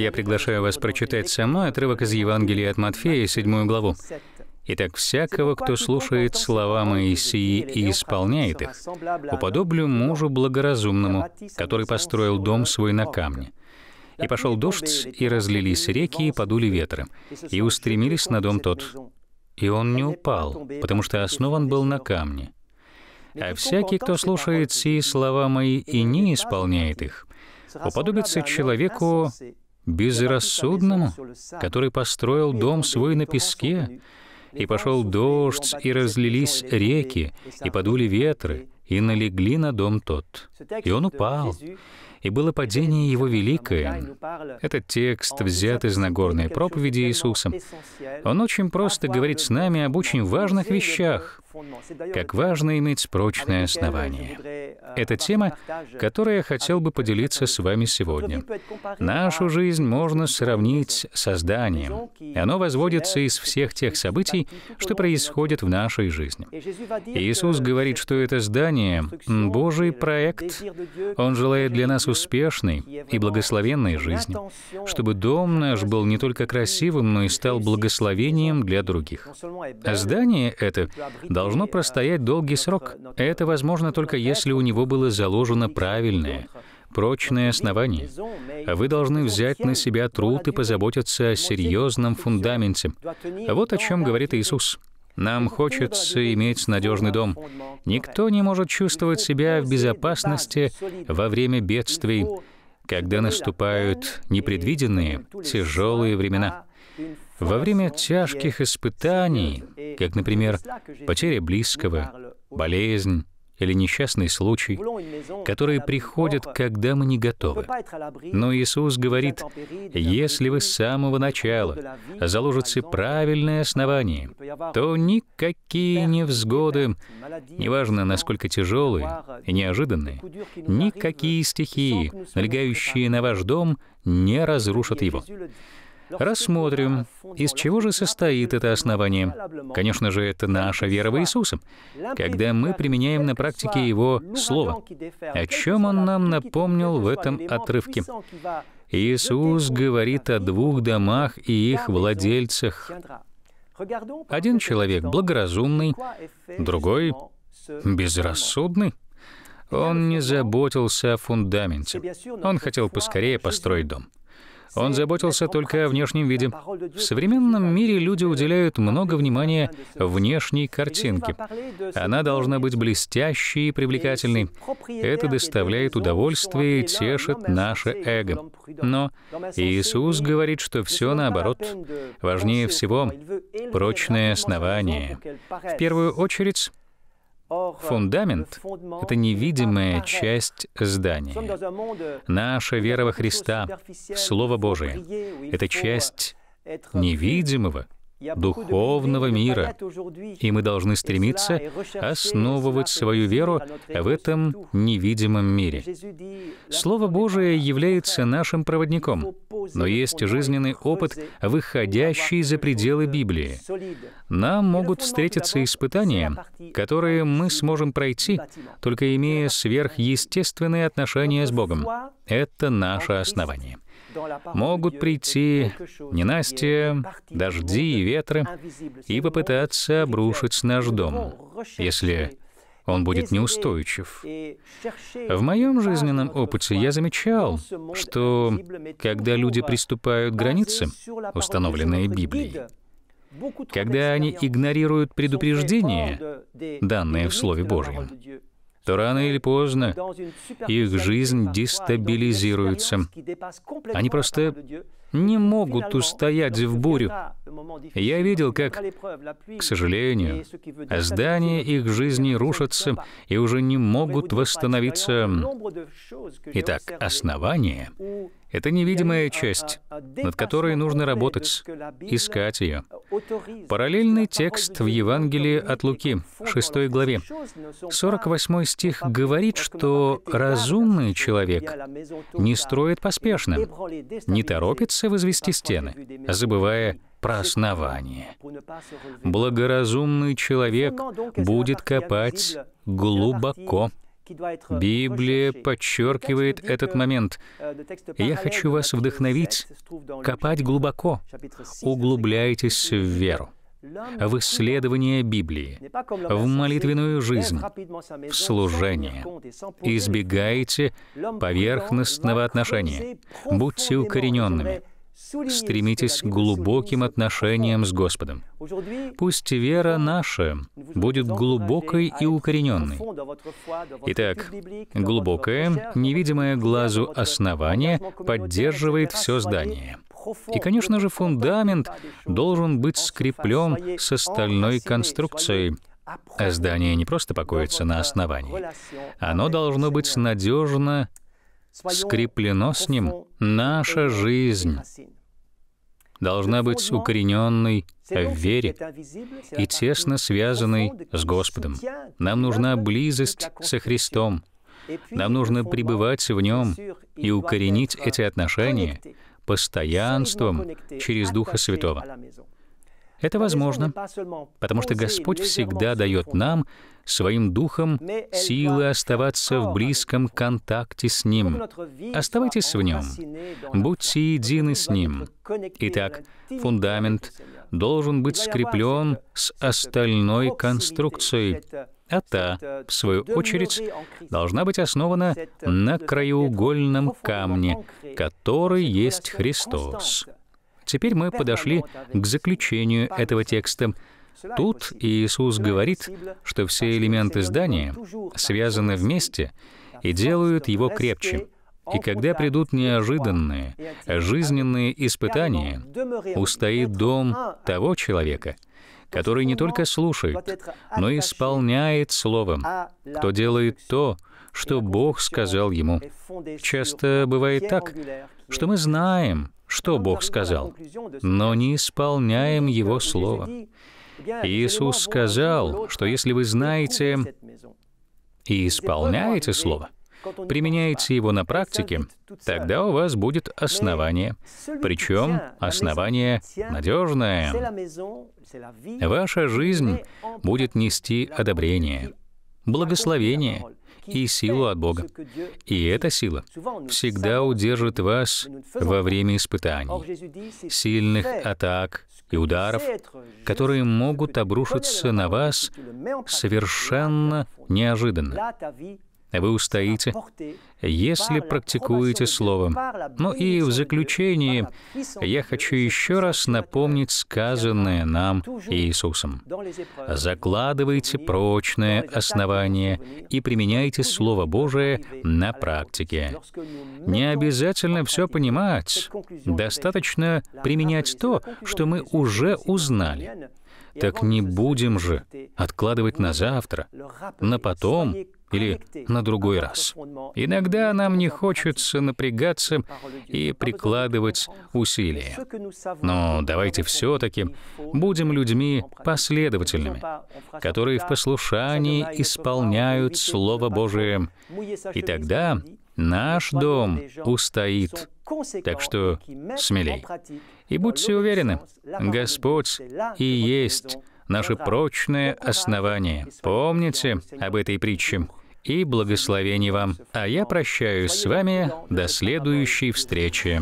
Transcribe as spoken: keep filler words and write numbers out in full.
я приглашаю вас прочитать со мной отрывок из Евангелия от Матфея, седьмую главу. «Итак, всякого, кто слушает слова мои сии и исполняет их, уподоблю мужу благоразумному, который построил дом свой на камне. И пошел дождь, и разлились реки, и подули ветры, и устремились на дом тот. И он не упал, потому что основан был на камне. А всякий, кто слушает сии слова мои и не исполняет их, уподобится человеку безрассудному, который построил дом свой на песке, и пошел дождь, и разлились реки, и подули ветры, и налегли на дом тот. И он упал, и было падение его великое». Этот текст взят из Нагорной проповеди Иисуса. Он очень просто говорит с нами об очень важных вещах, как важно иметь прочное основание. Это тема, которой я хотел бы поделиться с вами сегодня. Нашу жизнь можно сравнить со зданием. Оно возводится из всех тех событий, что происходят в нашей жизни. Иисус говорит, что это здание — Божий проект. Он желает для нас успешной и благословенной жизни, чтобы дом наш был не только красивым, но и стал благословением для других. А здание это должно простоять долгий срок. Это возможно только если у него было заложено правильное, прочное основание. Вы должны взять на себя труд и позаботиться о серьезном фундаменте. Вот о чем говорит Иисус. Нам хочется иметь надежный дом. Никто не может чувствовать себя в безопасности во время бедствий, когда наступают непредвиденные, тяжелые времена. Во время тяжких испытаний, как, например, потеря близкого, болезнь или несчастный случай, которые приходят, когда мы не готовы. Но Иисус говорит, если вы с самого начала заложите правильное основание, то никакие невзгоды, неважно, насколько тяжелые и неожиданные, никакие стихии, налегающие на ваш дом, не разрушат его. Рассмотрим, из чего же состоит это основание. Конечно же, это наша вера в Иисуса, когда мы применяем на практике Его Слово. О чем Он нам напомнил в этом отрывке? Иисус говорит о двух домах и их владельцах. Один человек благоразумный, другой безрассудный. Он не заботился о фундаменте. Он хотел поскорее построить дом. Он заботился только о внешнем виде. В современном мире люди уделяют много внимания внешней картинке. Она должна быть блестящей и привлекательной. Это доставляет удовольствие и тешит наше эго. Но Иисус говорит, что все наоборот. Важнее всего — прочное основание. В первую очередь, фундамент — это невидимая часть здания. Наша вера во Христа, в Слово Божие — это часть невидимого, духовного мира, и мы должны стремиться основывать свою веру в этом невидимом мире. Слово Божие является нашим проводником, но есть жизненный опыт, выходящий за пределы Библии. Нам могут встретиться испытания, которые мы сможем пройти, только имея сверхъестественные отношения с Богом. Это наше основание. Могут прийти ненастья, дожди и ветры и попытаться обрушить наш дом, если он будет неустойчив. В моем жизненном опыте я замечал, что когда люди приступают к границе, установленные Библией, когда они игнорируют предупреждения, данные в Слове Божьем, то рано или поздно их жизнь дестабилизируется. Они просто не могут устоять в бурю. Я видел, как, к сожалению, здания их жизни рушатся и уже не могут восстановиться. Итак, основание — это невидимая часть, над которой нужно работать, искать ее. Параллельный текст в Евангелии от Луки, шестой главе, сорок восьмой стих говорит, что разумный человек не строит поспешно, не торопится возвести стены, забывая про основание. Благоразумный человек будет копать глубоко. Библия подчеркивает этот момент. Я хочу вас вдохновить копать глубоко. Углубляйтесь в веру, в исследование Библии, в молитвенную жизнь, в служение. Избегайте поверхностного отношения. Будьте укорененными. Стремитесь к глубоким отношениям с Господом. Пусть вера наша будет глубокой и укорененной. Итак, глубокое, невидимое глазу основание поддерживает все здание. И, конечно же, фундамент должен быть скреплен с остальной конструкцией. А здание не просто покоится на основании. Оно должно быть надежно скреплено с ним. Наша жизнь должна быть укорененной в вере и тесно связанной с Господом. Нам нужна близость со Христом. Нам нужно пребывать в Нем и укоренить эти отношения постоянством через Духа Святого. Это возможно, потому что Господь всегда дает нам, Своим Духом, силы оставаться в близком контакте с Ним. Оставайтесь в Нем, будьте едины с Ним. Итак, фундамент должен быть скреплен с остальной конструкцией, а та, в свою очередь, должна быть основана на краеугольном камне, который есть Христос. Теперь мы подошли к заключению этого текста. Тут Иисус говорит, что все элементы здания связаны вместе и делают его крепче. И когда придут неожиданные, жизненные испытания, устоит дом того человека, который не только слушает, но и исполняет словом, кто делает то, что Бог сказал ему. Часто бывает так, что мы знаем, что Бог сказал, но не исполняем Его Слово. Иисус сказал, что если вы знаете и исполняете Слово, применяете его на практике, тогда у вас будет основание. Причем основание надежное. Ваша жизнь будет нести одобрение, благословение и силу от Бога. И эта сила всегда удержит вас во время испытаний, сильных атак и ударов, которые могут обрушиться на вас совершенно неожиданно. Вы устоите, если практикуете Слово. Ну и в заключение я хочу еще раз напомнить сказанное нам Иисусом. Закладывайте прочное основание и применяйте Слово Божие на практике. Не обязательно все понимать, достаточно применять то, что мы уже узнали. Так не будем же откладывать на завтра, на потом или на другой раз. Иногда нам не хочется напрягаться и прикладывать усилия. Но давайте все-таки будем людьми последовательными, которые в послушании исполняют Слово Божие. И тогда наш дом устоит. Так что смелей. И будьте уверены, Господь и есть наше прочное основание. Помните об этой притче. И благословений вам. А я прощаюсь с вами до следующей встречи.